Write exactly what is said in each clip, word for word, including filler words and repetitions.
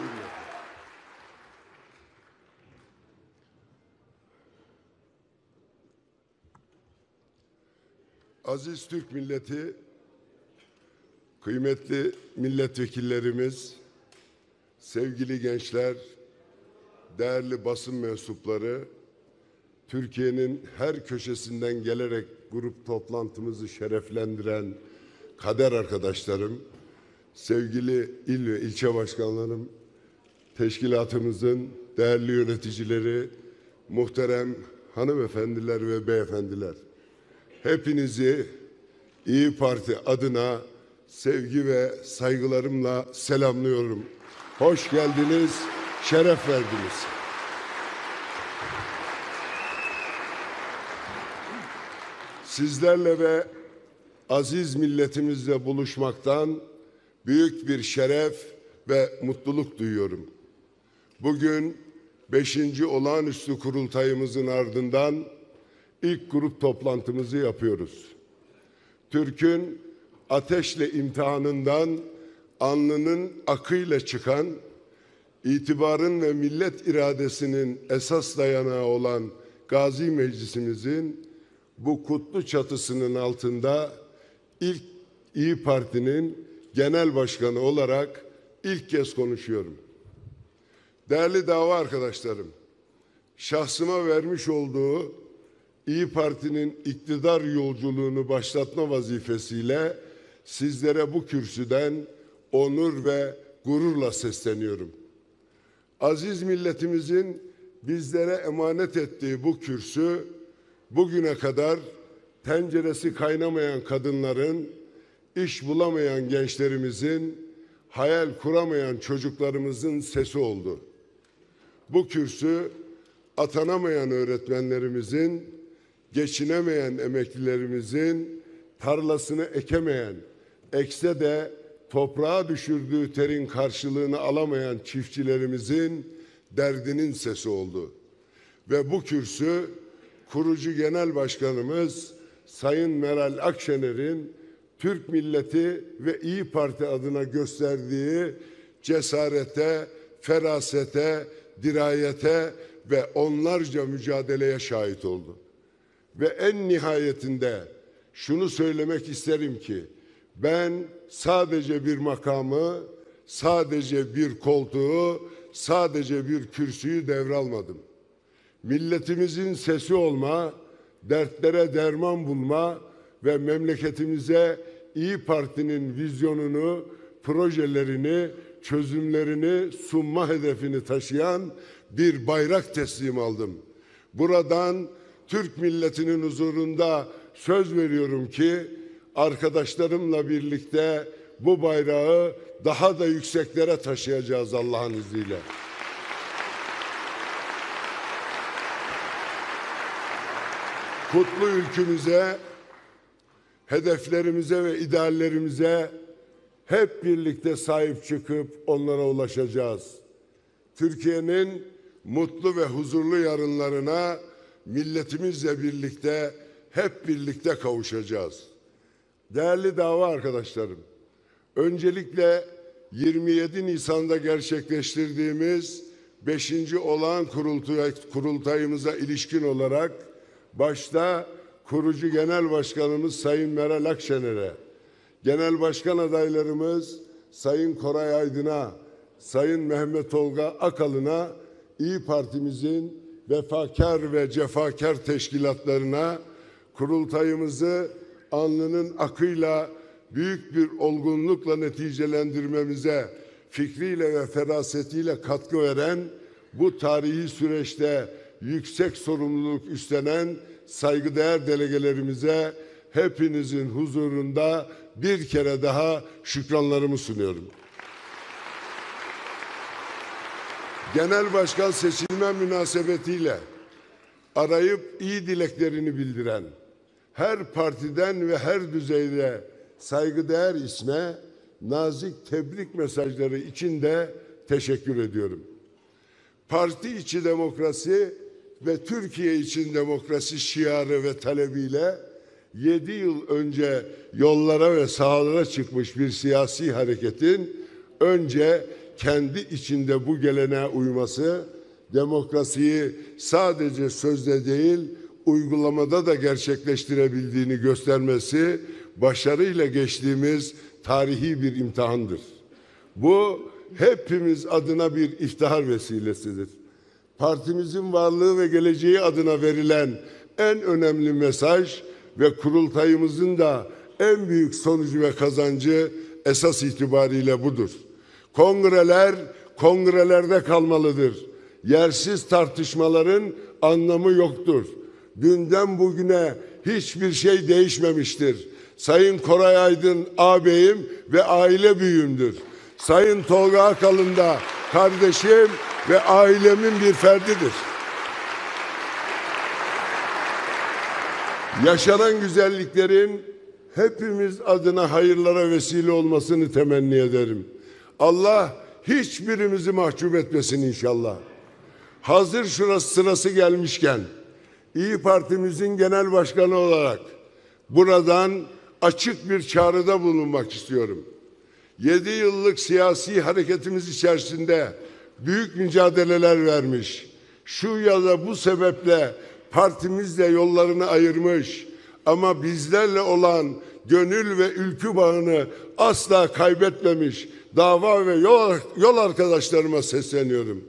Buyurun. Aziz Türk milleti, kıymetli milletvekillerimiz, sevgili gençler, değerli basın mensupları, Türkiye'nin her köşesinden gelerek grup toplantımızı şereflendiren kader arkadaşlarım, sevgili il ve ilçe başkanlarım, teşkilatımızın değerli yöneticileri, muhterem hanımefendiler ve beyefendiler, hepinizi İyi Parti adına sevgi ve saygılarımla selamlıyorum. Hoş geldiniz, şeref verdiniz. Sizlerle ve aziz milletimizle buluşmaktan büyük bir şeref ve mutluluk duyuyorum. Bugün beşinci olağanüstü kurultayımızın ardından ilk grup toplantımızı yapıyoruz. Türk'ün ateşle imtihanından alnının akıyla çıkan, itibarın ve millet iradesinin esas dayanağı olan Gazi Meclisimizin bu kutlu çatısının altında ilk İyi Parti'nin genel başkanı olarak ilk kez konuşuyorum. Değerli dava arkadaşlarım, şahsıma vermiş olduğu İyi Parti'nin iktidar yolculuğunu başlatma vazifesiyle sizlere bu kürsüden onur ve gururla sesleniyorum. Aziz milletimizin bizlere emanet ettiği bu kürsü, bugüne kadar tenceresi kaynamayan kadınların, iş bulamayan gençlerimizin, hayal kuramayan çocuklarımızın sesi oldu. Bu kürsü, atanamayan öğretmenlerimizin, geçinemeyen emeklilerimizin, tarlasını ekemeyen, ekse de toprağa düşürdüğü terin karşılığını alamayan çiftçilerimizin derdinin sesi oldu. Ve bu kürsü, kurucu genel başkanımız Sayın Meral Akşener'in Türk milleti ve İyi Parti adına gösterdiği cesarete, ferasete, dirayete ve onlarca mücadeleye şahit oldu. Ve en nihayetinde şunu söylemek isterim ki, ben sadece bir makamı, sadece bir koltuğu, sadece bir kürsüyü devralmadım. Milletimizin sesi olma, dertlere derman bulma ve memleketimize İyi Parti'nin vizyonunu, projelerini, çözümlerini sunma hedefini taşıyan bir bayrak teslim aldım. Buradan Türk milletinin huzurunda söz veriyorum ki arkadaşlarımla birlikte bu bayrağı daha da yükseklere taşıyacağız Allah'ın izniyle. Kutlu ülkümüze, hedeflerimize ve ideallerimize hep birlikte sahip çıkıp onlara ulaşacağız. Türkiye'nin mutlu ve huzurlu yarınlarına milletimizle birlikte, hep birlikte kavuşacağız. Değerli dava arkadaşlarım, öncelikle yirmi yedi Nisan'da gerçekleştirdiğimiz beşinci olağan kurultayımıza ilişkin olarak başta kurucu genel başkanımız Sayın Meral Akşener'e, genel başkan adaylarımız Sayın Koray Aydın'a, Sayın Mehmet Tolga Akalın'a, İyi Partimizin vefakar ve cefakar teşkilatlarına, kurultayımızı alnının akıyla büyük bir olgunlukla neticelendirmemize fikriyle ve ferasetiyle katkı veren, bu tarihi süreçte yüksek sorumluluk üstlenen saygıdeğer delegelerimize hepinizin huzurunda bir kere daha şükranlarımı sunuyorum. Genel Başkan seçilme münasebetiyle arayıp iyi dileklerini bildiren her partiden ve her düzeyde saygıdeğer isme nazik tebrik mesajları için de teşekkür ediyorum. Parti içi demokrasi ve Türkiye için demokrasi şiarı ve talebiyle yedi yıl önce yollara ve sahalara çıkmış bir siyasi hareketin önce kendi içinde bu geleneğe uyması, demokrasiyi sadece sözde değil, uygulamada da gerçekleştirebildiğini göstermesi, başarıyla geçtiğimiz tarihi bir imtihandır. Bu hepimiz adına bir iftihar vesilesidir. Partimizin varlığı ve geleceği adına verilen en önemli mesaj ve kurultayımızın da en büyük sonucu ve kazancı esas itibariyle budur. Kongreler, kongrelerde kalmalıdır. Yersiz tartışmaların anlamı yoktur. Dünden bugüne hiçbir şey değişmemiştir. Sayın Koray Aydın ağabeyim ve aile büyüğümdür. Sayın Tolga Akalın da kardeşim ve ailemin bir ferdidir. Yaşanan güzelliklerin hepimiz adına hayırlara vesile olmasını temenni ederim. Allah hiçbirimizi mahcup etmesin inşallah. Hazır şurası sırası gelmişken İyi Partimizin genel başkanı olarak buradan açık bir çağrıda bulunmak istiyorum. Yedi yıllık siyasi hareketimiz içerisinde büyük mücadeleler vermiş, şu ya da bu sebeple partimizle yollarını ayırmış ama bizlerle olan gönül ve ülkü bağını asla kaybetmemiş dava ve yol, yol arkadaşlarıma sesleniyorum.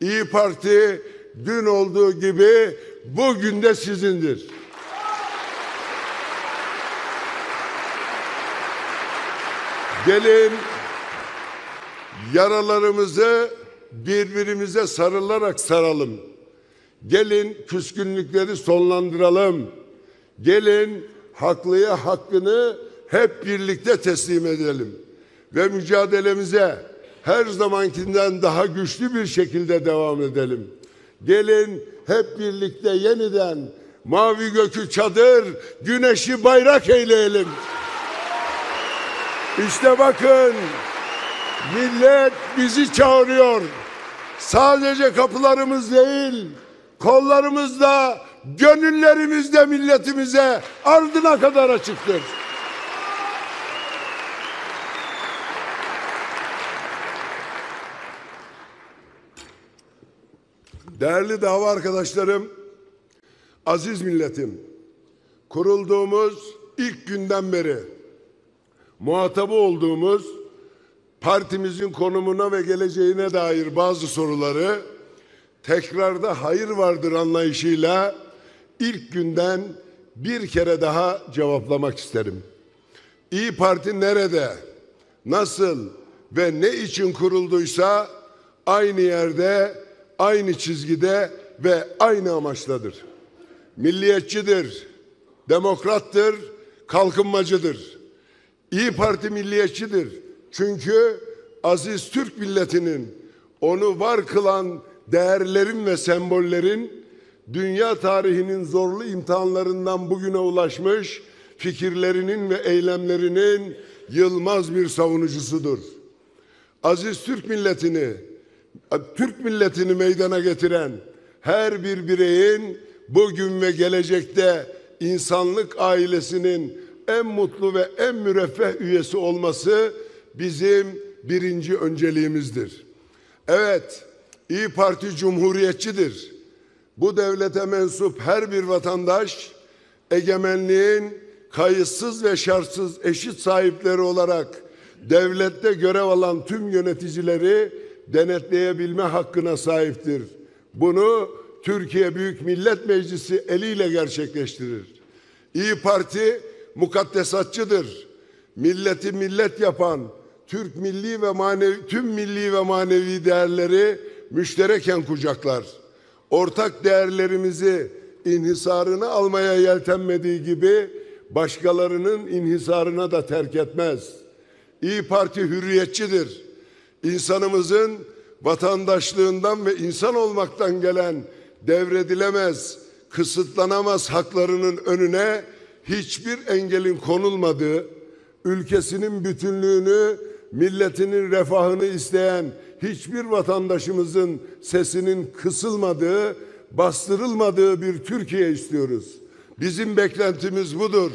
İyi Parti dün olduğu gibi bugün de sizindir. Gelin yaralarımızı birbirimize sarılarak saralım. Gelin küskünlükleri sonlandıralım. Gelin haklıya hakkını hep birlikte teslim edelim. Ve mücadelemize her zamankinden daha güçlü bir şekilde devam edelim. Gelin hep birlikte yeniden mavi gökü çadır, güneşi bayrak eyleyelim. İşte bakın, millet bizi çağırıyor. Sadece kapılarımız değil, kollarımızda, gönüllerimizde milletimize ardına kadar açıktır. Değerli dava arkadaşlarım, aziz milletim, kurulduğumuz ilk günden beri muhatabı olduğumuz partimizin konumuna ve geleceğine dair bazı soruları tekrarda hayır vardır anlayışıyla ilk günden bir kere daha cevaplamak isterim. İyi Parti nerede, nasıl ve ne için kurulduysa aynı yerde, aynı çizgide ve aynı amaçladır. Milliyetçidir, demokrattır, kalkınmacıdır. İyi Parti milliyetçidir. Çünkü aziz Türk milletinin onu var kılan değerlerin ve sembollerin dünya tarihinin zorlu imtihanlarından bugüne ulaşmış fikirlerinin ve eylemlerinin yılmaz bir savunucusudur. Aziz Türk milletini, Türk milletini meydana getiren her bir bireyin bugün ve gelecekte insanlık ailesinin en mutlu ve en müreffeh üyesi olması bizim birinci önceliğimizdir. Evet, İyi Parti cumhuriyetçidir. Bu devlete mensup her bir vatandaş egemenliğin kayıtsız ve şartsız eşit sahipleri olarak devlette görev alan tüm yöneticileri denetleyebilme hakkına sahiptir. Bunu Türkiye Büyük Millet Meclisi eliyle gerçekleştirir. İyi Parti mukaddesatçıdır. Milleti millet yapan Türk milli ve manevi, tüm milli ve manevi değerleri müştereken kucaklar. Ortak değerlerimizi inhisarını almaya yeltenmediği gibi başkalarının inhisarına da terk etmez. İyi Parti hürriyetçidir. İnsanımızın vatandaşlığından ve insan olmaktan gelen devredilemez, kısıtlanamaz haklarının önüne hiçbir engelin konulmadığı, ülkesinin bütünlüğünü, milletinin refahını isteyen hiçbir vatandaşımızın sesinin kısılmadığı, bastırılmadığı bir Türkiye istiyoruz. Bizim beklentimiz budur.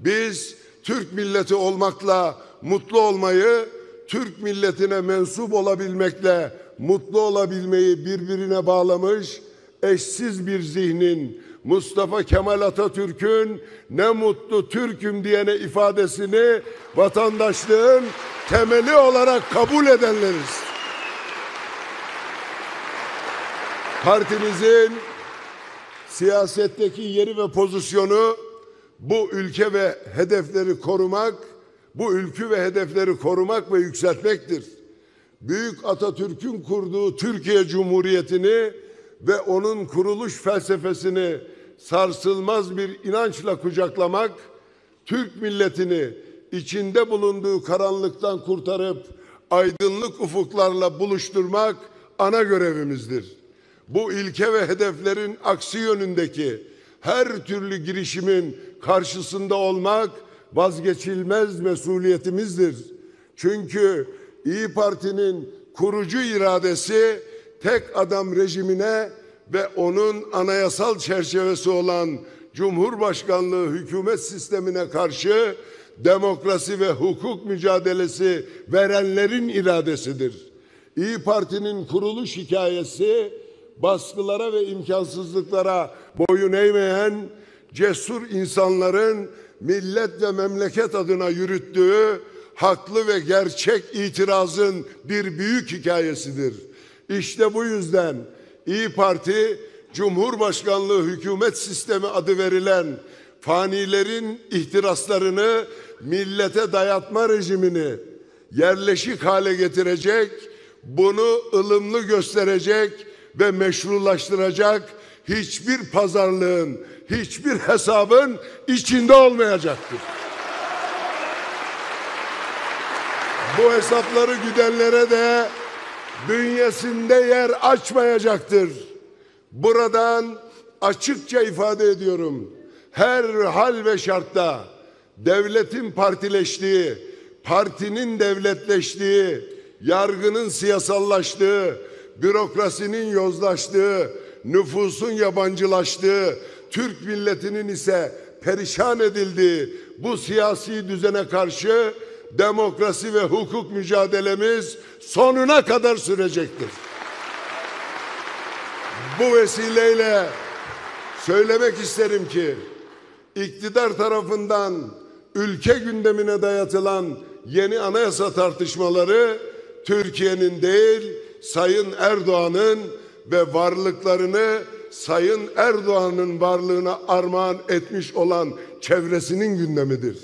Biz Türk milleti olmakla mutlu olmayı, Türk milletine mensup olabilmekle mutlu olabilmeyi birbirine bağlamış eşsiz bir zihnin, Mustafa Kemal Atatürk'ün "ne mutlu Türk'üm" diyene ifadesini vatandaşlığın temeli olarak kabul edenleriz. Partimizin siyasetteki yeri ve pozisyonu bu ülke ve hedefleri korumak, bu ülkü ve hedefleri korumak ve yükseltmektir. Büyük Atatürk'ün kurduğu Türkiye Cumhuriyeti'ni ve onun kuruluş felsefesini sarsılmaz bir inançla kucaklamak, Türk milletini içinde bulunduğu karanlıktan kurtarıp aydınlık ufuklarla buluşturmak ana görevimizdir. Bu ilke ve hedeflerin aksi yönündeki her türlü girişimin karşısında olmak vazgeçilmez mesuliyetimizdir. Çünkü İyi Parti'nin kurucu iradesi tek adam rejimine ve onun anayasal çerçevesi olan Cumhurbaşkanlığı Hükümet Sistemi'ne karşı demokrasi ve hukuk mücadelesi verenlerin iradesidir. İyi Parti'nin kuruluş hikayesi baskılara ve imkansızlıklara boyun eğmeyen cesur insanların millet ve memleket adına yürüttüğü haklı ve gerçek itirazın bir büyük hikayesidir. İşte bu yüzden İyi Parti, Cumhurbaşkanlığı Hükümet Sistemi adı verilen fanilerin ihtiraslarını millete dayatma rejimini yerleşik hale getirecek, bunu ılımlı gösterecek ve meşrulaştıracak hiçbir pazarlığın, hiçbir hesabın içinde olmayacaktır. Bu hesapları güdenlere de bünyesinde yer açmayacaktır. Buradan açıkça ifade ediyorum. Her hal ve şartta devletin partileştiği, partinin devletleştiği, yargının siyasallaştığı, bürokrasinin yozlaştığı, nüfusun yabancılaştığı, Türk milletinin ise perişan edildiği bu siyasi düzene karşı demokrasi ve hukuk mücadelemiz sonuna kadar sürecektir. Bu vesileyle söylemek isterim ki iktidar tarafından ülke gündemine dayatılan yeni anayasa tartışmaları Türkiye'nin değil, Sayın Erdoğan'ın ve varlıklarını Sayın Erdoğan'ın varlığına armağan etmiş olan çevresinin gündemidir.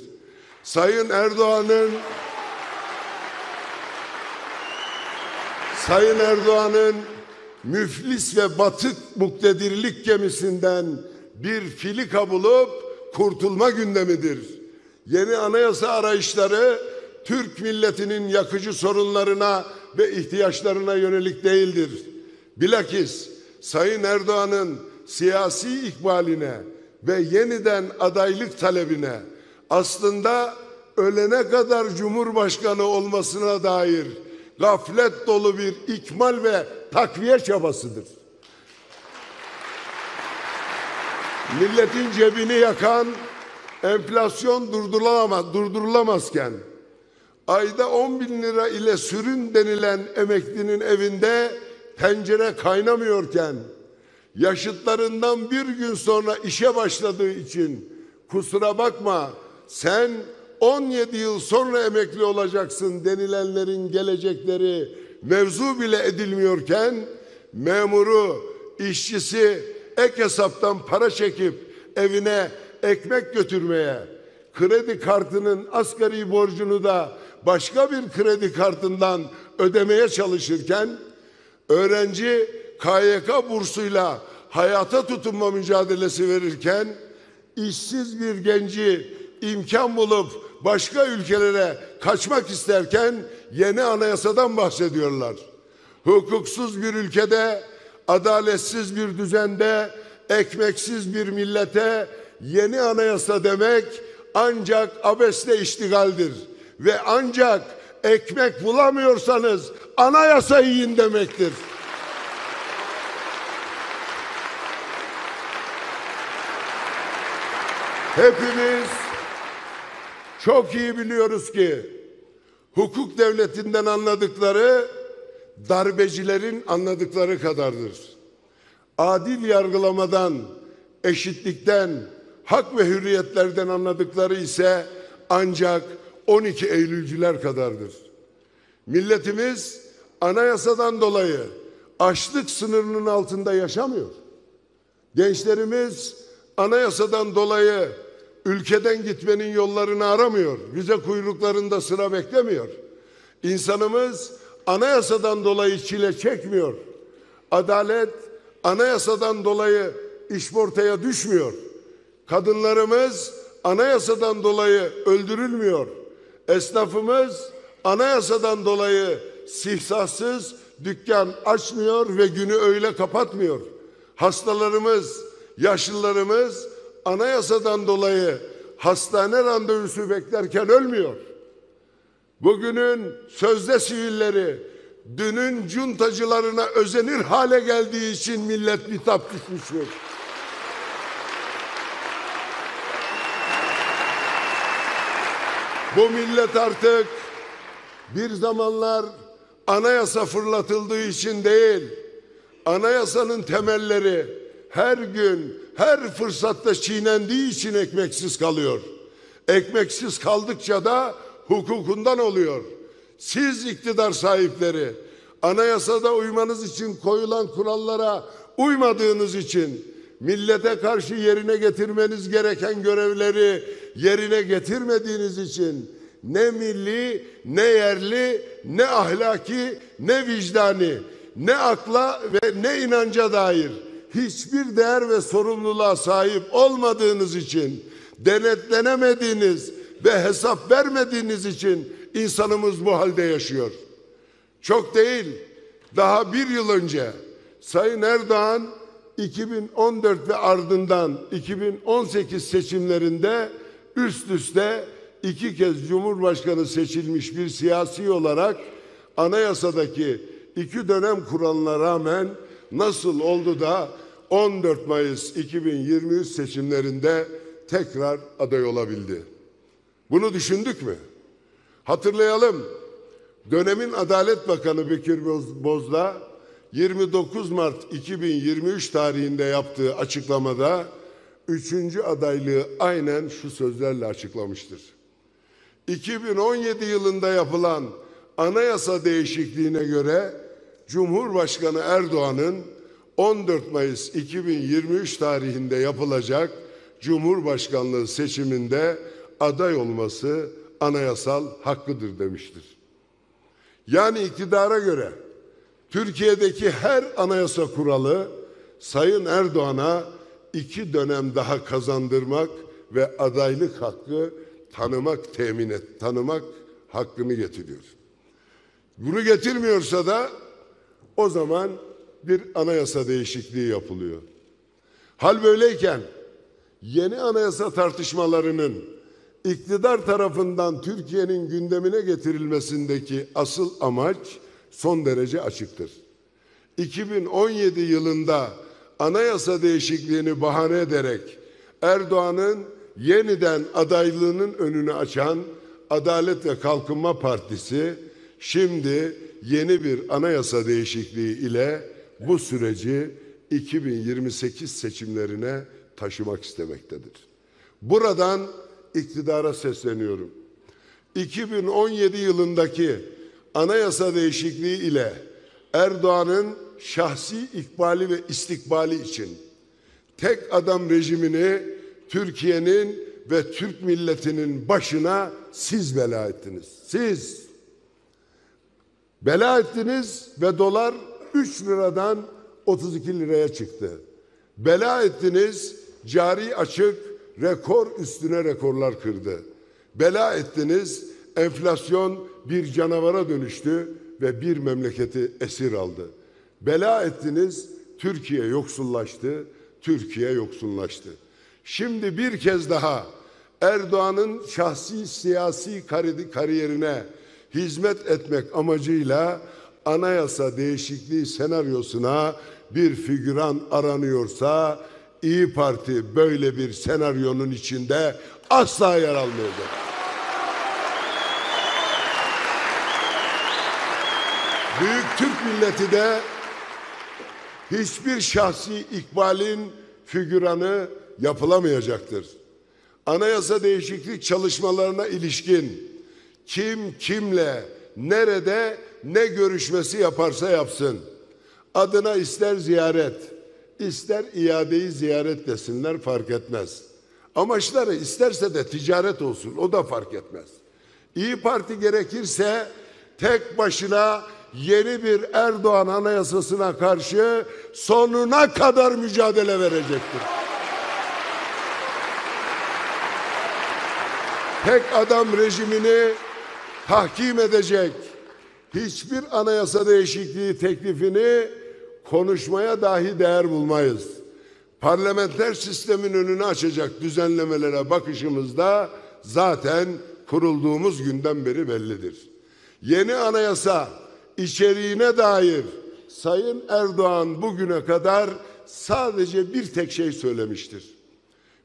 Sayın Erdoğan'ın Sayın Erdoğan'ın müflis ve batık muktedirlik gemisinden bir filika bulup kurtulma gündemidir. Yeni anayasa arayışları Türk milletinin yakıcı sorunlarına ve ihtiyaçlarına yönelik değildir. Bilakis Sayın Erdoğan'ın siyasi ikbaline ve yeniden adaylık talebine, aslında ölene kadar Cumhurbaşkanı olmasına dair gaflet dolu bir ikmal ve takviye çabasıdır. Milletin cebini yakan enflasyon durdurulamaz, durdurulamazken ayda on bin lira ile sürün denilen emeklinin evinde tencere kaynamıyorken, yaşıtlarından bir gün sonra işe başladığı için "kusura bakma sen on yedi yıl sonra emekli olacaksın" denilenlerin gelecekleri mevzu bile edilmiyorken, memuru, işçisi ek hesaptan para çekip evine ekmek götürmeye, kredi kartının asgari borcunu da başka bir kredi kartından ödemeye çalışırken, öğrenci K Y K bursuyla hayata tutunma mücadelesi verirken, işsiz bir genci imkan bulup başka ülkelere kaçmak isterken yeni anayasadan bahsediyorlar. Hukuksuz bir ülkede, adaletsiz bir düzende, ekmeksiz bir millete yeni anayasa demek ancak abesle iştigaldir ve ancak ekmek bulamıyorsanız anayasa yiyin demektir. Hepimiz çok iyi biliyoruz ki hukuk devletinden anladıkları darbecilerin anladıkları kadardır. Adil yargılamadan, eşitlikten, hak ve hürriyetlerden anladıkları ise ancak on iki Eylülcüler kadardır. Milletimiz anayasadan dolayı açlık sınırının altında yaşamıyor. Gençlerimiz anayasadan dolayı ülkeden gitmenin yollarını aramıyor. Vize kuyruklarında sıra beklemiyor. İnsanımız anayasadan dolayı çile çekmiyor. Adalet anayasadan dolayı işportaya düşmüyor. Kadınlarımız anayasadan dolayı öldürülmüyor. Esnafımız anayasadan dolayı sihsassız dükkan açmıyor ve günü öyle kapatmıyor. Hastalarımız, yaşlılarımız anayasadan dolayı hastane randevusu beklerken ölmüyor. Bugünün sözde sivilleri dünün cuntacılarına özenir hale geldiği için millet bitap düşmüştür. Bu millet artık bir zamanlar anayasa fırlatıldığı için değil, anayasanın temelleri her gün, her fırsatta çiğnendiği için ekmeksiz kalıyor. Ekmeksiz kaldıkça da hukukundan oluyor. Siz iktidar sahipleri, anayasada uymanız için koyulan kurallara uymadığınız için millete karşı yerine getirmeniz gereken görevleri yerine getirmediğiniz için ne milli, ne yerli, ne ahlaki, ne vicdani, ne akla ve ne inanca dair hiçbir değer ve sorumluluğa sahip olmadığınız için, denetlenemediğiniz ve hesap vermediğiniz için insanımız bu halde yaşıyor. Çok değil, daha bir yıl önce Sayın Erdoğan iki bin on dört ve ardından iki bin on sekiz seçimlerinde üst üste iki kez Cumhurbaşkanı seçilmiş bir siyasi olarak anayasadaki iki dönem kuralına rağmen nasıl oldu da on dört Mayıs iki bin yirmi üç seçimlerinde tekrar aday olabildi? Bunu düşündük mü? Hatırlayalım, dönemin Adalet Bakanı Bekir Bozdağ yirmi dokuz Mart iki bin yirmi üç tarihinde yaptığı açıklamada üçüncü adaylığı aynen şu sözlerle açıklamıştır. iki bin on yedi yılında yapılan anayasa değişikliğine göre Cumhurbaşkanı Erdoğan'ın on dört Mayıs iki bin yirmi üç tarihinde yapılacak Cumhurbaşkanlığı seçiminde aday olması anayasal hakkıdır demiştir. Yani iktidara göre Türkiye'deki her anayasa kuralı Sayın Erdoğan'a iki dönem daha kazandırmak ve adaylık hakkı tanımak temin et, tanımak hakkını getiriyor. Bunu getirmiyorsa da o zaman bir anayasa değişikliği yapılıyor. Hal böyleyken yeni anayasa tartışmalarının iktidar tarafından Türkiye'nin gündemine getirilmesindeki asıl amaç son derece açıktır. iki bin on yedi yılında anayasa değişikliğini bahane ederek Erdoğan'ın yeniden adaylığının önünü açan Adalet ve Kalkınma Partisi şimdi yeni bir anayasa değişikliği ile bu süreci iki bin yirmi sekiz seçimlerine taşımak istemektedir. Buradan iktidara sesleniyorum. iki bin on yedi yılındaki anayasa değişikliği ile Erdoğan'ın şahsi ikbali ve istikbali için tek adam rejimini Türkiye'nin ve Türk milletinin başına siz bela ettiniz. Siz bela ettiniz ve dolar üç liradan otuz iki liraya çıktı. Bela ettiniz, cari açık rekor üstüne rekorlar kırdı. Bela ettiniz, enflasyon bir canavara dönüştü ve bir memleketi esir aldı. Bela ettiniz, Türkiye yoksullaştı, Türkiye yoksullaştı. Şimdi bir kez daha Erdoğan'ın şahsi siyasi kariyerine hizmet etmek amacıyla anayasa değişikliği senaryosuna bir figüran aranıyorsa İyi Parti böyle bir senaryonun içinde asla yer almayacak. Büyük Türk milleti de hiçbir şahsi ikbalin figüranı yapılamayacaktır. Anayasa değişiklik çalışmalarına ilişkin kim kimle, nerede, ne görüşmesi yaparsa yapsın, adına ister ziyaret, ister iadeyi ziyaret desinler, fark etmez. Amaçları isterse de ticaret olsun, o da fark etmez. İyi Parti gerekirse tek başına yeni bir Erdoğan anayasasına karşı sonuna kadar mücadele verecektir. Tek adam rejimini tahkim edecek, hiçbir anayasa değişikliği teklifini konuşmaya dahi değer bulmayız. Parlamenter sistemin önünü açacak düzenlemelere bakışımızda zaten kurulduğumuz günden beri bellidir. Yeni anayasa içeriğine dair Sayın Erdoğan bugüne kadar sadece bir tek şey söylemiştir.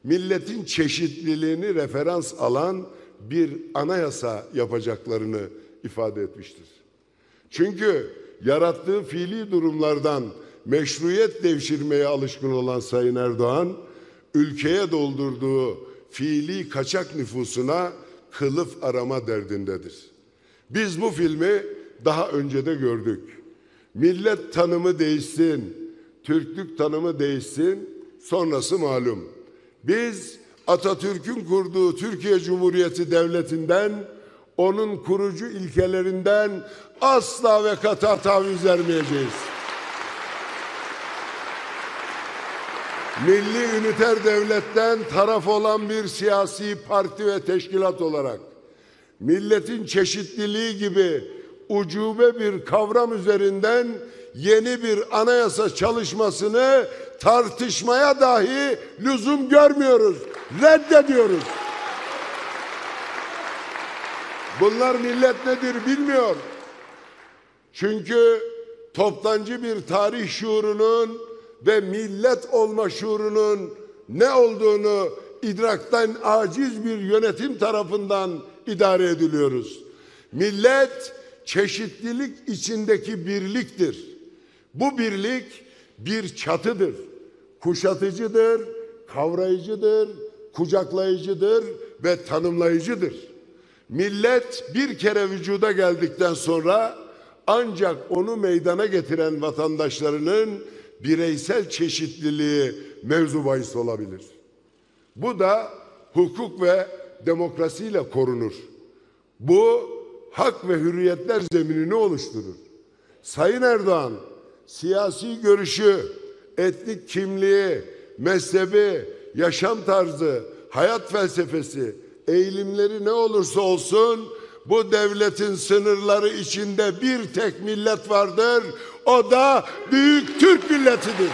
Milletin çeşitliliğini referans alan bir anayasa yapacaklarını ifade etmiştir. Çünkü yarattığı fiili durumlardan meşruiyet devşirmeye alışkın olan Sayın Erdoğan, ülkeye doldurduğu fiili kaçak nüfusuna kılıf arama derdindedir. Biz bu filmi daha önce de gördük. Millet tanımı değişsin, Türklük tanımı değişsin, sonrası malum. Biz Atatürk'ün kurduğu Türkiye Cumhuriyeti Devleti'nden, onun kurucu ilkelerinden asla ve kata taviz vermeyeceğiz. Milli üniter devletten taraf olan bir siyasi parti ve teşkilat olarak milletin çeşitliliği gibi ucube bir kavram üzerinden yeni bir anayasa çalışmasını tartışmaya dahi lüzum görmüyoruz, reddediyoruz. Bunlar millet nedir bilmiyor. Çünkü toptancı bir tarih şuurunun ve millet olma şuurunun ne olduğunu idraktan aciz bir yönetim tarafından idare ediliyoruz. Millet çeşitlilik içindeki birliktir. Bu birlik bir çatıdır. Kuşatıcıdır, kavrayıcıdır, kucaklayıcıdır ve tanımlayıcıdır. Millet bir kere vücuda geldikten sonra ancak onu meydana getiren vatandaşlarının bireysel çeşitliliği mevzu bahis olabilir. Bu da hukuk ve demokrasiyle korunur. Bu hak ve hürriyetler zeminini oluşturur. Sayın Erdoğan, siyasi görüşü, etnik kimliği, mezhebi, yaşam tarzı, hayat felsefesi, eğilimleri ne olursa olsun bu devletin sınırları içinde bir tek millet vardır. O da Büyük Türk milletidir.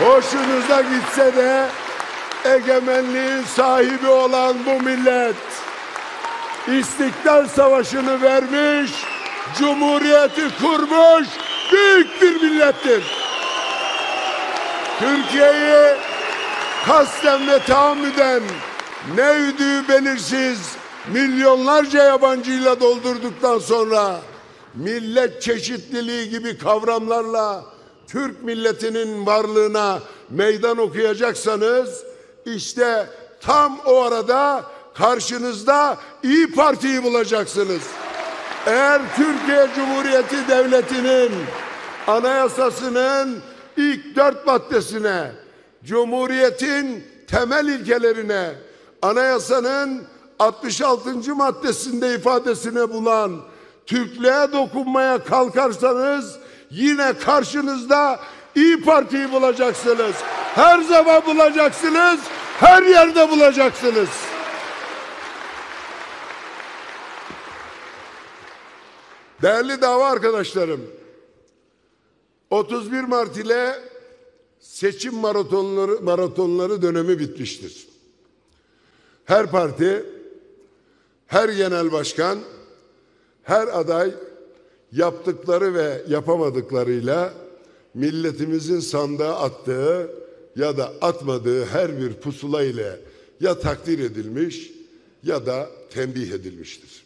Hoşunuza gitse de egemenliğin sahibi olan bu millet İstiklal Savaşı'nı vermiş, Cumhuriyeti kurmuş büyük bir millettir. Türkiye'yi kasten ve tahammüden ne üdüğü belirsiz milyonlarca yabancıyla doldurduktan sonra millet çeşitliliği gibi kavramlarla Türk milletinin varlığına meydan okuyacaksanız işte tam o arada karşınızda İyi Parti'yi bulacaksınız. Eğer Türkiye Cumhuriyeti Devleti'nin anayasasının ilk dört maddesine, Cumhuriyetin temel ilkelerine, anayasanın altmış altıncı maddesinde ifadesine bulan Türklüğe dokunmaya kalkarsanız yine karşınızda İyi Parti'yi bulacaksınız. Her zaman bulacaksınız, her yerde bulacaksınız. Değerli dava arkadaşlarım, otuz bir Mart ile seçim maratonları, maratonları dönemi bitmiştir. Her parti, her genel başkan, her aday yaptıkları ve yapamadıklarıyla milletimizin sandığa attığı ya da atmadığı her bir pusula ile ya takdir edilmiş ya da tembih edilmiştir.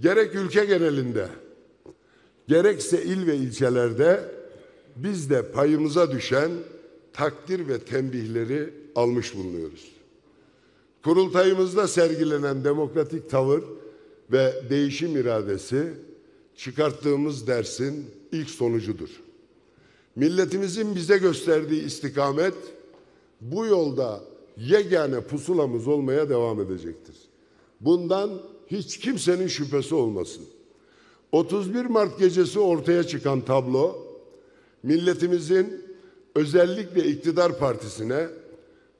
Gerek ülke genelinde, gerekse il ve ilçelerde biz de payımıza düşen takdir ve tembihleri almış bulunuyoruz. Kurultayımızda sergilenen demokratik tavır ve değişim iradesi çıkarttığımız dersin ilk sonucudur. Milletimizin bize gösterdiği istikamet bu yolda yegane pusulamız olmaya devam edecektir. Bundan hiç kimsenin şüphesi olmasın. otuz bir Mart gecesi ortaya çıkan tablo milletimizin özellikle iktidar partisine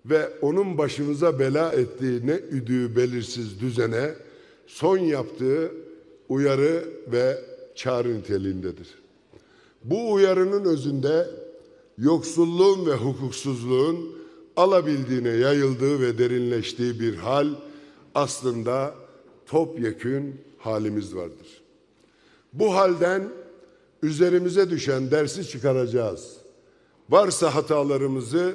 ve onun başımıza bela ettiğine üdüğü belirsiz düzene son yaptığı uyarı ve çağrı niteliğindedir. Bu uyarının özünde yoksulluğun ve hukuksuzluğun alabildiğine yayıldığı ve derinleştiği bir hal aslında topyekün halimiz vardır. Bu halden üzerimize düşen dersi çıkaracağız. Varsa hatalarımızı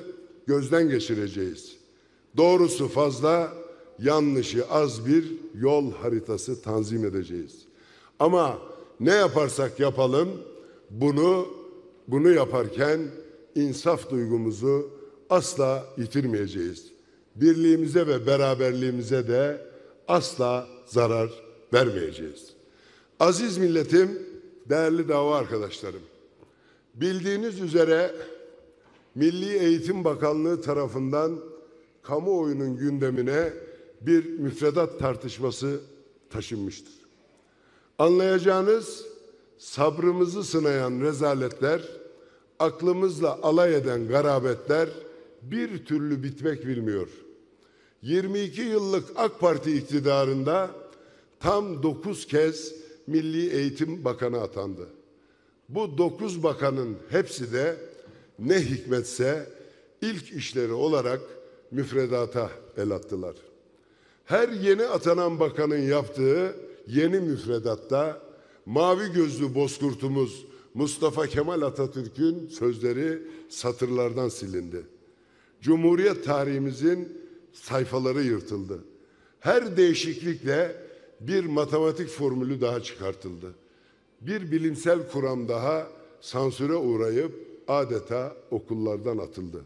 gözden geçireceğiz. Doğrusu fazla, yanlışı az bir yol haritası tanzim edeceğiz. Ama ne yaparsak yapalım, bunu bunu yaparken insaf duygumuzu asla yitirmeyeceğiz. Birliğimize ve beraberliğimize de asla zarar vermeyeceğiz. Aziz milletim, değerli dava arkadaşlarım, bildiğiniz üzere Milli Eğitim Bakanlığı tarafından kamuoyunun gündemine bir müfredat tartışması taşınmıştır. Anlayacağınız sabrımızı sınayan rezaletler, aklımızla alay eden garabetler bir türlü bitmek bilmiyor. yirmi iki yıllık AK Parti iktidarında tam dokuz kez Milli Eğitim Bakanı atandı. Bu dokuz bakanın hepsi de ne hikmetse ilk işleri olarak müfredata el attılar. Her yeni atanan bakanın yaptığı yeni müfredatta mavi gözlü bozkurtumuz Mustafa Kemal Atatürk'ün sözleri satırlardan silindi. Cumhuriyet tarihimizin sayfaları yırtıldı. Her değişiklikle bir matematik formülü daha çıkartıldı. Bir bilimsel kuram daha sansüre uğrayıp adeta okullardan atıldı.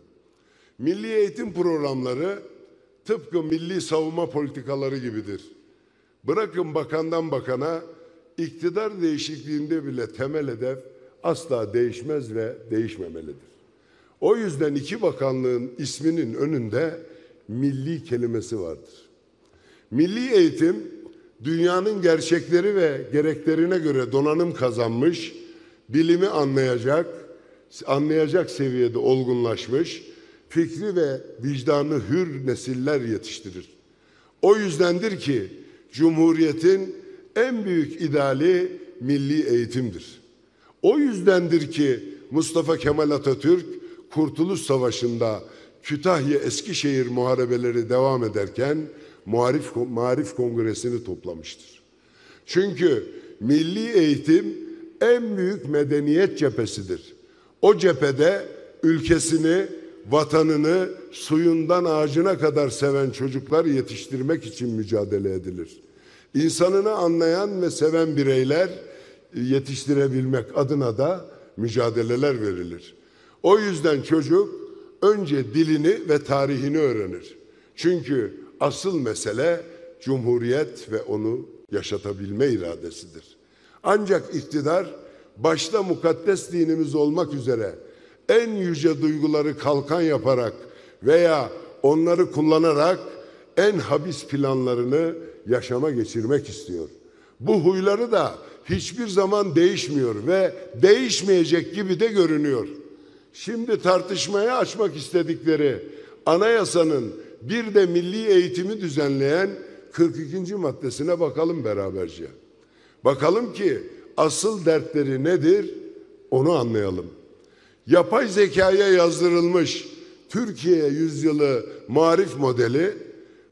Milli eğitim programları tıpkı milli savunma politikaları gibidir. Bırakın bakandan bakana, iktidar değişikliğinde bile temel hedef asla değişmez ve değişmemelidir. O yüzden iki bakanlığın isminin önünde milli kelimesi vardır. Milli eğitim, dünyanın gerçekleri ve gereklerine göre donanım kazanmış, bilimi anlayacak, anlayacak seviyede olgunlaşmış, fikri ve vicdanı hür nesiller yetiştirir. O yüzdendir ki Cumhuriyet'in en büyük ideali milli eğitimdir. O yüzdendir ki Mustafa Kemal Atatürk Kurtuluş Savaşı'nda Kütahya-Eskişehir muharebeleri devam ederken Marif, Marif Kongresi'ni toplamıştır. Çünkü milli eğitim en büyük medeniyet cephesidir. O cephede ülkesini, vatanını suyundan ağacına kadar seven çocuklar yetiştirmek için mücadele edilir. İnsanını anlayan ve seven bireyler yetiştirebilmek adına da mücadeleler verilir. O yüzden çocuk önce dilini ve tarihini öğrenir. Çünkü asıl mesele cumhuriyet ve onu yaşatabilme iradesidir. Ancak iktidar, başta mukaddes dinimiz olmak üzere en yüce duyguları kalkan yaparak veya onları kullanarak en habis planlarını yaşama geçirmek istiyor. Bu huyları da hiçbir zaman değişmiyor ve değişmeyecek gibi de görünüyor. Şimdi tartışmaya açmak istedikleri anayasanın bir de milli eğitimi düzenleyen kırk ikinci maddesine bakalım beraberce. Bakalım ki asıl dertleri nedir? Onu anlayalım. Yapay zekaya yazdırılmış Türkiye yüzyılı marif modeli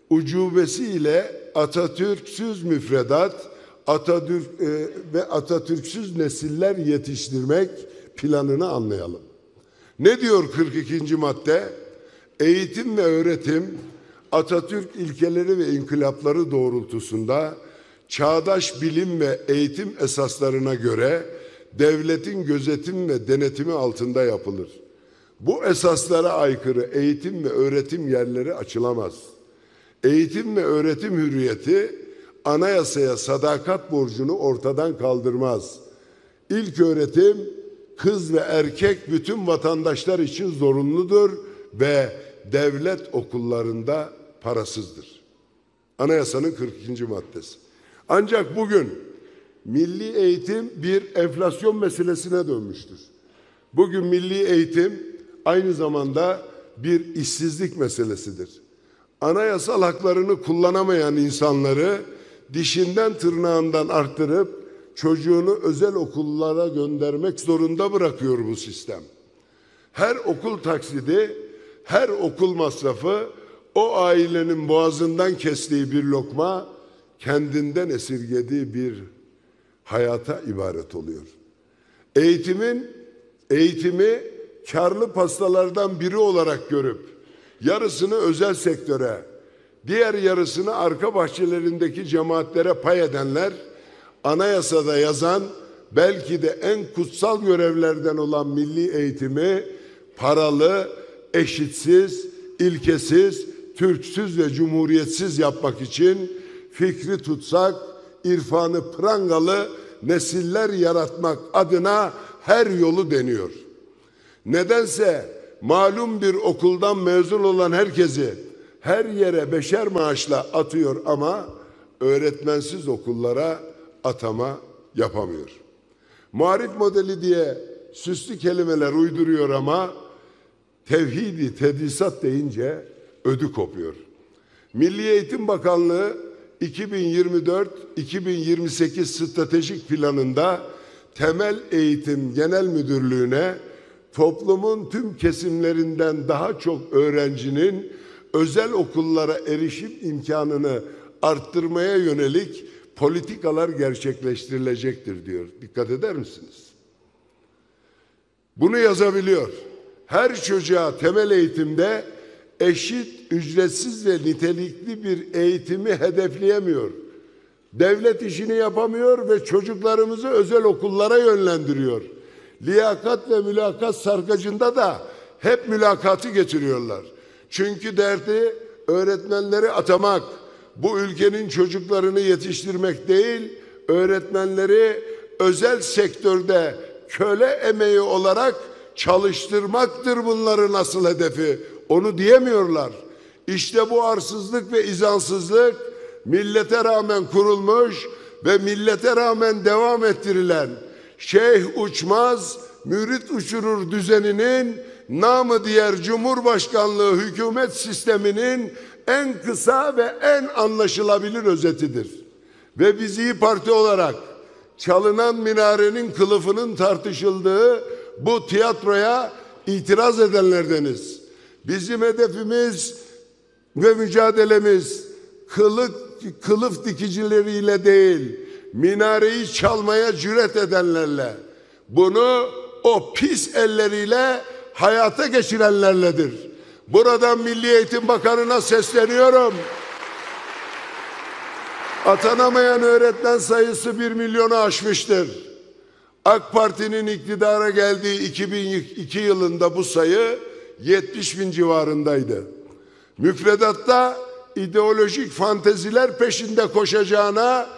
ucubesiyle Atatürksüz müfredat Atatürk, e, ve Atatürksüz nesiller yetiştirmek planını anlayalım. Ne diyor kırk ikinci madde? Eğitim ve öğretim Atatürk ilkeleri ve inkılapları doğrultusunda çağdaş bilim ve eğitim esaslarına göre devletin gözetim ve denetimi altında yapılır. Bu esaslara aykırı eğitim ve öğretim yerleri açılamaz. Eğitim ve öğretim hürriyeti anayasaya sadakat borcunu ortadan kaldırmaz. İlköğretim kız ve erkek bütün vatandaşlar için zorunludur ve devlet okullarında parasızdır. Anayasanın kırk ikinci maddesi. Ancak bugün milli eğitim bir enflasyon meselesine dönmüştür. Bugün milli eğitim aynı zamanda bir işsizlik meselesidir. Anayasal haklarını kullanamayan insanları dişinden tırnağından arttırıp çocuğunu özel okullara göndermek zorunda bırakıyor bu sistem. Her okul taksidi, her okul masrafı, o ailenin boğazından kestiği bir lokma, kendinden esirgediği bir hayata ibaret oluyor. Eğitimin, eğitimi karlı pastalardan biri olarak görüp yarısını özel sektöre, diğer yarısını arka bahçelerindeki cemaatlere pay edenler, anayasada yazan belki de en kutsal görevlerden olan milli eğitimi paralı, eşitsiz, ilkesiz, Türksüz ve cumhuriyetsiz yapmak için fikri tutsak, irfanı prangalı nesiller yaratmak adına her yolu deniyor. Nedense malum bir okuldan mezun olan herkesi her yere beşer maaşla atıyor ama öğretmensiz okullara atama yapamıyor. Maarif modeli diye süslü kelimeler uyduruyor ama tevhidi tedrisat deyince ödü kopuyor. Milli Eğitim Bakanlığı iki bin yirmi dört iki bin yirmi sekiz stratejik planında Temel Eğitim Genel Müdürlüğü'ne toplumun tüm kesimlerinden daha çok öğrencinin özel okullara erişim imkanını arttırmaya yönelik politikalar gerçekleştirilecektir diyor. Dikkat eder misiniz? Bunu yazabiliyor. Her çocuğa temel eğitimde eşit, ücretsiz ve nitelikli bir eğitimi hedefleyemiyor. Devlet işini yapamıyor ve çocuklarımızı özel okullara yönlendiriyor. Liyakat ve mülakat sarkacında da hep mülakatı getiriyorlar. Çünkü derdi öğretmenleri atamak, bu ülkenin çocuklarını yetiştirmek değil, öğretmenleri özel sektörde köle emeği olarak çalıştırmaktır bunların asıl hedefi. Onu diyemiyorlar. İşte bu arsızlık ve izansızlık millete rağmen kurulmuş ve millete rağmen devam ettirilen şeyh uçmaz, mürit uçurur düzeninin, namı diğer Cumhurbaşkanlığı Hükümet Sistemi'nin en kısa ve en anlaşılabilir özetidir. Ve biz İyi Parti olarak çalınan minarenin kılıfının tartışıldığı bu tiyatroya itiraz edenlerdeniz. Bizim hedefimiz ve mücadelemiz kılık, kılıf dikicileriyle değil, minareyi çalmaya cüret edenlerle, bunu o pis elleriyle hayata geçirenlerledir. Buradan Milli Eğitim Bakanı'na sesleniyorum. Atanamayan öğretmen sayısı bir milyonu aşmıştır. AK Parti'nin iktidara geldiği iki bin iki yılında bu sayı yetmiş bin civarındaydı. Müfredatta ideolojik fanteziler peşinde koşacağına,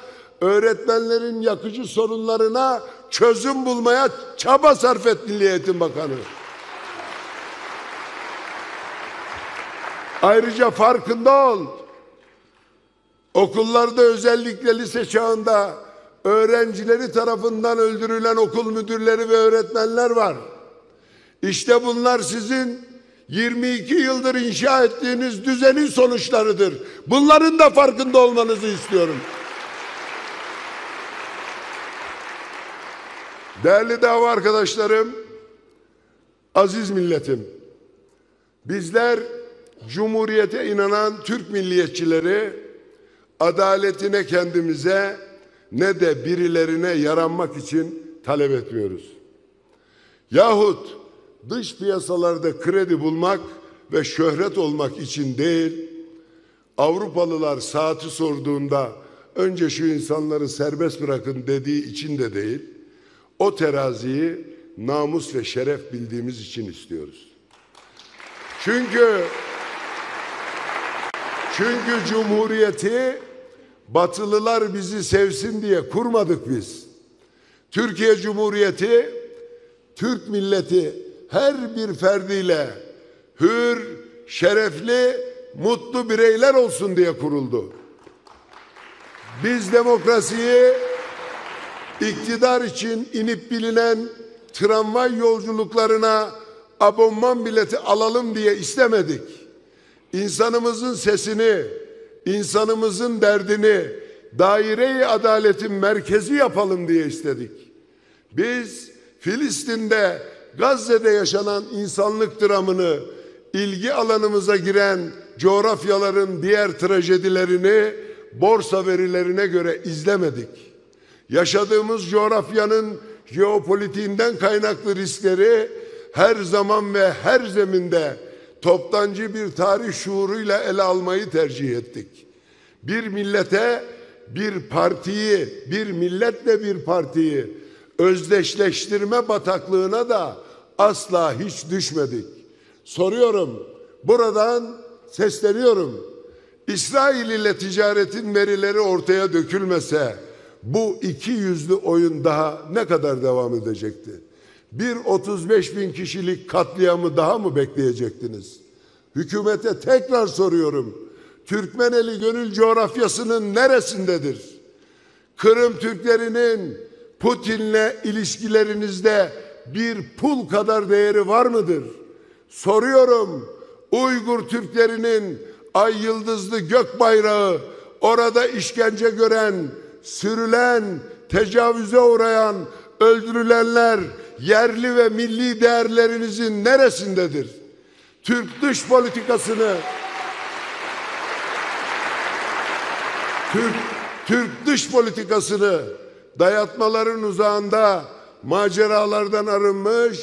öğretmenlerin yakıcı sorunlarına çözüm bulmaya çaba sarf etti Milli Eğitim Bakanı. Ayrıca farkında ol, okullarda özellikle lise çağında öğrencileri tarafından öldürülen okul müdürleri ve öğretmenler var. İşte bunlar sizin yirmi iki yıldır inşa ettiğiniz düzenin sonuçlarıdır. Bunların da farkında olmanızı istiyorum. Değerli dava arkadaşlarım, aziz milletim, bizler Cumhuriyete inanan Türk milliyetçileri adaletine kendimize ne de birilerine yaranmak için talep etmiyoruz. Yahut dış piyasalarda kredi bulmak ve şöhret olmak için değil, Avrupalılar saati sorduğunda önce şu insanları serbest bırakın dediği için de değil, o teraziyi namus ve şeref bildiğimiz için istiyoruz. Çünkü çünkü Cumhuriyeti Batılılar bizi sevsin diye kurmadık biz. Türkiye Cumhuriyeti, Türk milleti her bir ferdiyle hür, şerefli, mutlu bireyler olsun diye kuruldu. Biz demokrasiyi iktidar için inip bilinen tramvay yolculuklarına abonman bileti alalım diye istemedik. İnsanımızın sesini, insanımızın derdini daire-i adaletin merkezi yapalım diye istedik. Biz Filistin'de, Gazze'de yaşanan insanlık dramını, ilgi alanımıza giren coğrafyaların diğer trajedilerini borsa verilerine göre izlemedik. Yaşadığımız coğrafyanın jeopolitiğinden kaynaklı riskleri her zaman ve her zeminde toptancı bir tarih şuuruyla ele almayı tercih ettik. Bir millete, bir partiyi, bir milletle bir partiyi özdeşleştirme bataklığına da asla hiç düşmedik. Soruyorum, buradan sesleniyorum. İsrail ile ticaretin verileri ortaya dökülmese bu iki yüzlü oyun daha ne kadar devam edecekti? Bir otuz beş bin kişilik katliamı daha mı bekleyecektiniz? Hükümete tekrar soruyorum. Türkmeneli gönül coğrafyasının neresindedir? Kırım Türklerinin Putin'le ilişkilerinizde bir pul kadar değeri var mıdır? Soruyorum. Uygur Türklerinin ay yıldızlı gök bayrağı orada işkence gören, sürülen, tecavüze uğrayan, öldürülenler yerli ve milli değerlerinizin neresindedir? Türk dış politikasını Türk, Türk dış politikasını dayatmaların uzağında maceralardan arınmış,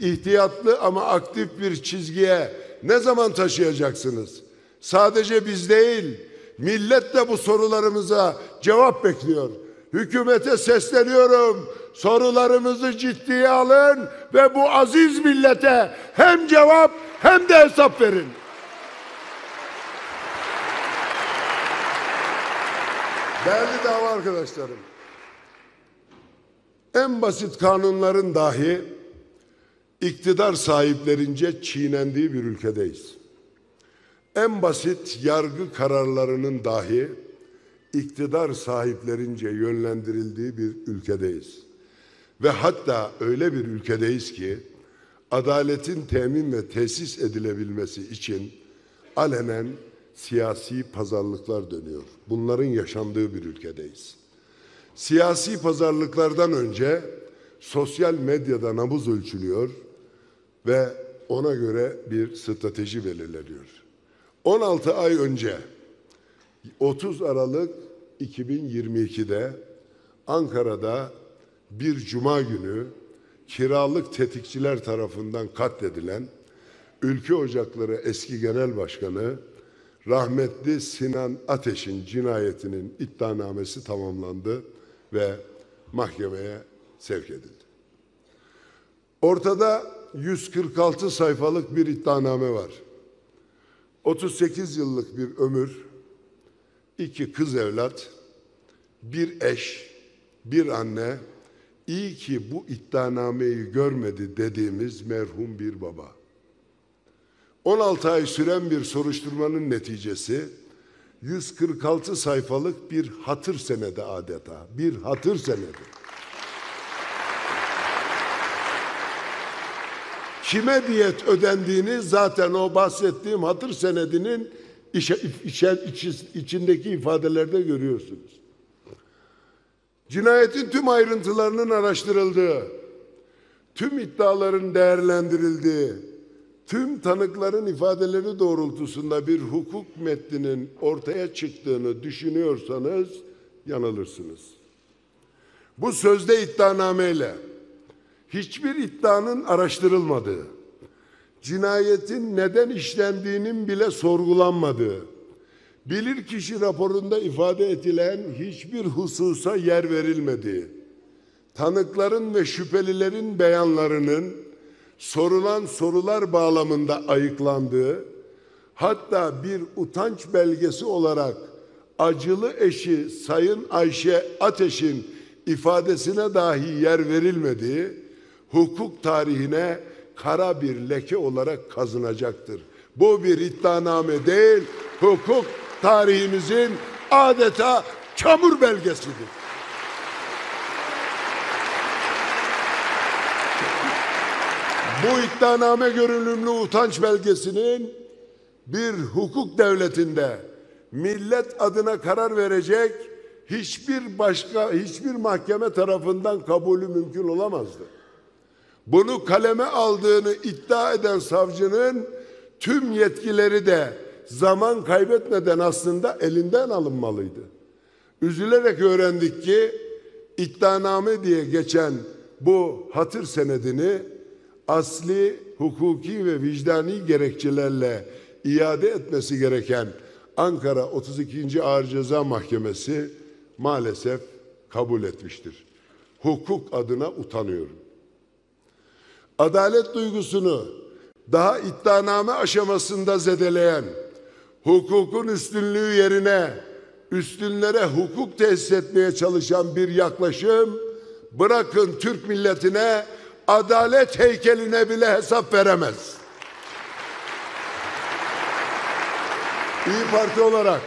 ihtiyatlı ama aktif bir çizgiye ne zaman taşıyacaksınız? Sadece biz değil, millet de bu sorularımıza cevap bekliyor. Hükümete sesleniyorum. Sorularımızı ciddiye alın ve bu aziz millete hem cevap hem de hesap verin. Değerli dava arkadaşlarım, en basit kanunların dahi iktidar sahiplerince çiğnendiği bir ülkedeyiz. En basit yargı kararlarının dahi iktidar sahiplerince yönlendirildiği bir ülkedeyiz. Ve hatta öyle bir ülkedeyiz ki adaletin temin ve tesis edilebilmesi için alenen siyasi pazarlıklar dönüyor. Bunların yaşandığı bir ülkedeyiz. Siyasi pazarlıklardan önce sosyal medyada nabız ölçülüyor ve ona göre bir strateji belirleniyor. on altı ay önce otuz Aralık iki bin yirmi iki'de Ankara'da bir cuma günü kiralık tetikçiler tarafından katledilen Ülkü Ocakları eski genel başkanı rahmetli Sinan Ateş'in cinayetinin iddianamesi tamamlandı ve mahkemeye sevk edildi. Ortada yüz kırk altı sayfalık bir iddianame var. otuz sekiz yıllık bir ömür, iki kız evlat, bir eş, bir anne, iyi ki bu iddianameyi görmedi dediğimiz merhum bir baba. on altı ay süren bir soruşturmanın neticesi yüz kırk altı sayfalık bir hatır senedi adeta. Bir hatır senedi. Kime diyet ödendiğini zaten o bahsettiğim hatır senedinin içe, içe, içi, içindeki ifadelerde görüyorsunuz. Cinayetin tüm ayrıntılarının araştırıldığı, tüm iddiaların değerlendirildiği, tüm tanıkların ifadeleri doğrultusunda bir hukuk metninin ortaya çıktığını düşünüyorsanız yanılırsınız. Bu sözde iddianameyle hiçbir iddianın araştırılmadığı, cinayetin neden işlendiğinin bile sorgulanmadığı, Bilirkişi raporunda ifade edilen hiçbir hususa yer verilmedi. Tanıkların ve şüphelilerin beyanlarının sorulan sorular bağlamında ayıklandığı, hatta bir utanç belgesi olarak acılı eşi Sayın Ayşe Ateş'in ifadesine dahi yer verilmediği, hukuk tarihine kara bir leke olarak kazınacaktır. Bu bir iddianame değil, hukuk tarihimizin adeta çamur belgesidir. Bu iddianame görünümlü utanç belgesinin bir hukuk devletinde millet adına karar verecek hiçbir başka hiçbir mahkeme tarafından kabulü mümkün olamazdı. Bunu kaleme aldığını iddia eden savcının tüm yetkileri de zaman kaybetmeden aslında elinden alınmalıydı. Üzülerek öğrendik ki iddianame diye geçen bu hatır senedini asli, hukuki ve vicdani gerekçelerle iade etmesi gereken Ankara otuz ikinci Ağır Ceza Mahkemesi maalesef kabul etmiştir. Hukuk adına utanıyorum. Adalet duygusunu daha iddianame aşamasında zedeleyen, hukukun üstünlüğü yerine üstünlere hukuk tesis etmeye çalışan bir yaklaşım, bırakın Türk milletine, adalet heykeline bile hesap veremez. İyi Parti olarak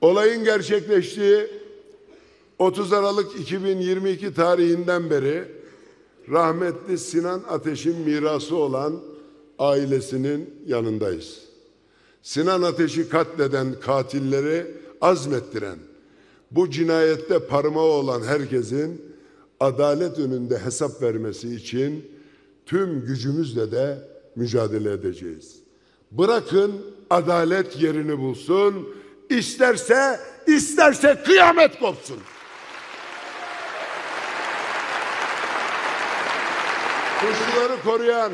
olayın gerçekleştiği otuz Aralık iki bin yirmi iki tarihinden beri rahmetli Sinan Ateş'in mirası olan ailesinin yanındayız. Sinan Ateş'i katleden katilleri azmettiren, bu cinayette parmağı olan herkesin adalet önünde hesap vermesi için tüm gücümüzle de mücadele edeceğiz. Bırakın adalet yerini bulsun, isterse, isterse kıyamet kopsun. Suçluları koruyan,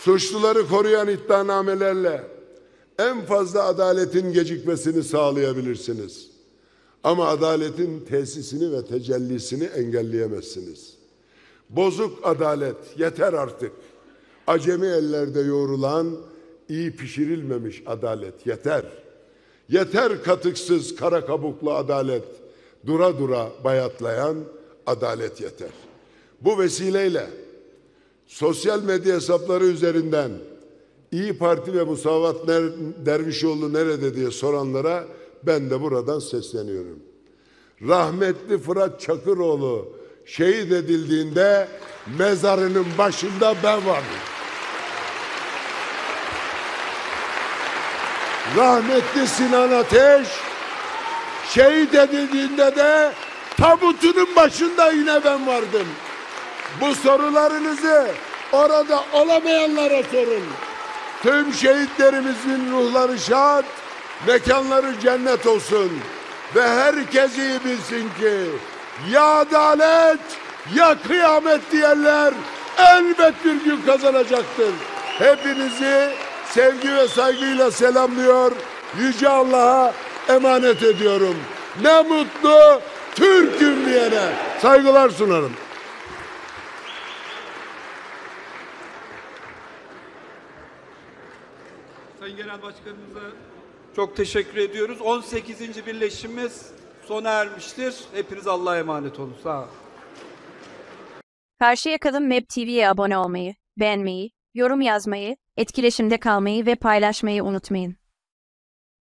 suçluları koruyan iddianamelerle en fazla adaletin gecikmesini sağlayabilirsiniz. Ama adaletin tesisini ve tecellisini engelleyemezsiniz. Bozuk adalet yeter artık. Acemi ellerde yoğrulan, iyi pişirilmemiş adalet yeter. Yeter katıksız, kara kabuklu adalet, dura dura bayatlayan adalet yeter. Bu vesileyle sosyal medya hesapları üzerinden İyi Parti ve Musavat Dervişoğlu nerede diye soranlara ben de buradan sesleniyorum. Rahmetli Fırat Çakıroğlu şehit edildiğinde mezarının başında ben vardım. Rahmetli Sinan Ateş şehit edildiğinde de tabutunun başında yine ben vardım. Bu sorularınızı orada olamayanlara sorun. Tüm şehitlerimizin ruhları şad, mekanları cennet olsun ve herkes iyi bilsin ki ya adalet ya kıyamet diyenler elbet bir gün kazanacaktır. Hepinizi sevgi ve saygıyla selamlıyor, Yüce Allah'a emanet ediyorum. Ne mutlu Türk'üm diyene. Saygılar sunarım. Sayın Genel Başkanımıza çok teşekkür ediyoruz. on sekizinci birleşimimiz sona ermiştir. Hepiniz Allah'a emanet olun. Sağ olun. Karşıyaka'nın M E B T V'ye abone olmayı, beğenmeyi, yorum yazmayı, etkileşimde kalmayı ve paylaşmayı unutmayın.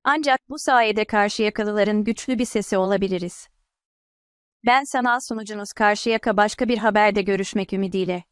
Ancak bu sayede Karşıyakalıların güçlü bir sesi olabiliriz. Ben sanal sunucunuz Karşıyaka, başka bir haberde görüşmek ümidiyle.